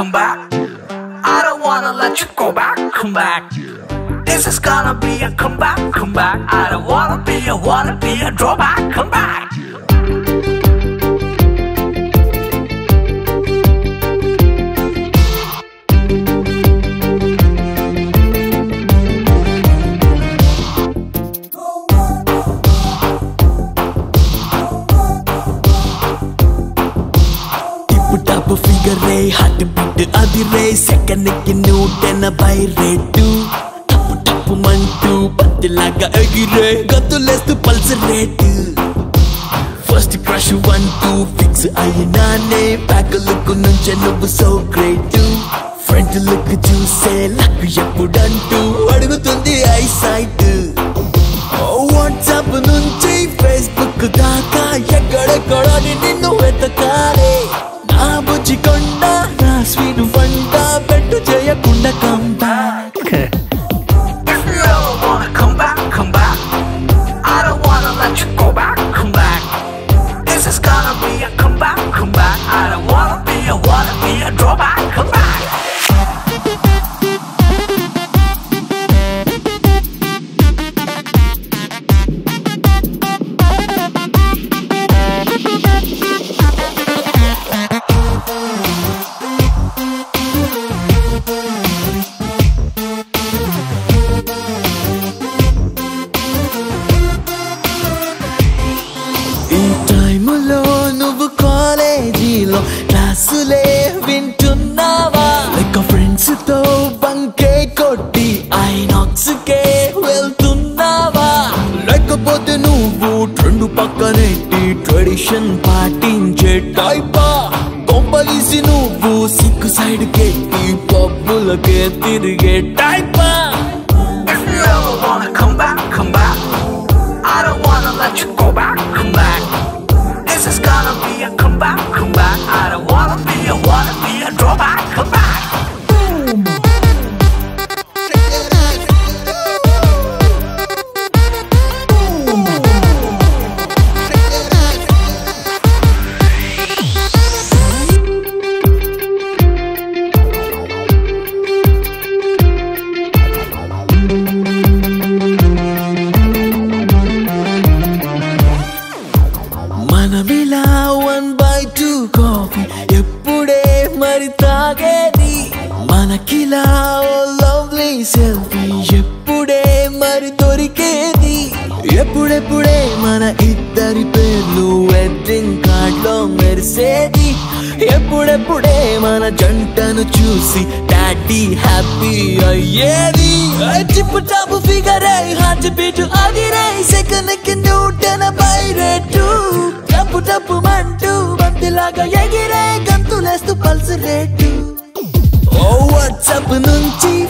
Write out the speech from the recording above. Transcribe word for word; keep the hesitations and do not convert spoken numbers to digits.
come back. I don't wanna let you go back, come back. This is gonna be a comeback, come back. I don't wanna be a wanna be a drawback, come back. Heart beat adire secondiki nootena by rate two tapu tapu mantu pattilaga agire gatulesthu pulse rate first pressure one two fix ayina ne back look nunche nuvu so great two front look chuse luck eppudantu adugutundi eyesight oh WhatsApp nunchi Facebook daaka ekkada kodani ninnu vetakare Chikonda, na sweet fanta, betu jayakunda come back. If you ever wanna come back, come back. I don't wanna let you go back, come back. This is gonna be a comeback, come back. I don't wanna be a wanna be a drawback, come back. Classle vintunnava like a friends tho banke kotti inox ke veltunnava like a bodu nuvu trendu pakkane tradition patinche type kombalisi nuvu sick side ke popula ke tirge type. If you ever wanna come back, come back. I don't wanna let you go back, come back. This is gonna be a comeback, come back. I don't wanna be a wanna be a drawback, come back. Manakila oh lovely selfie eppude mari dorikedi eppude eppude mana iddari perlu wedding card lo mersedi eppude eppude mana jantanu chusi daddy happy ayyedi tip top figure heart beat adire second can do ten by red two tap tap mantu battilaga egire gantulestu pulse rate. Oh, what's up, nunchi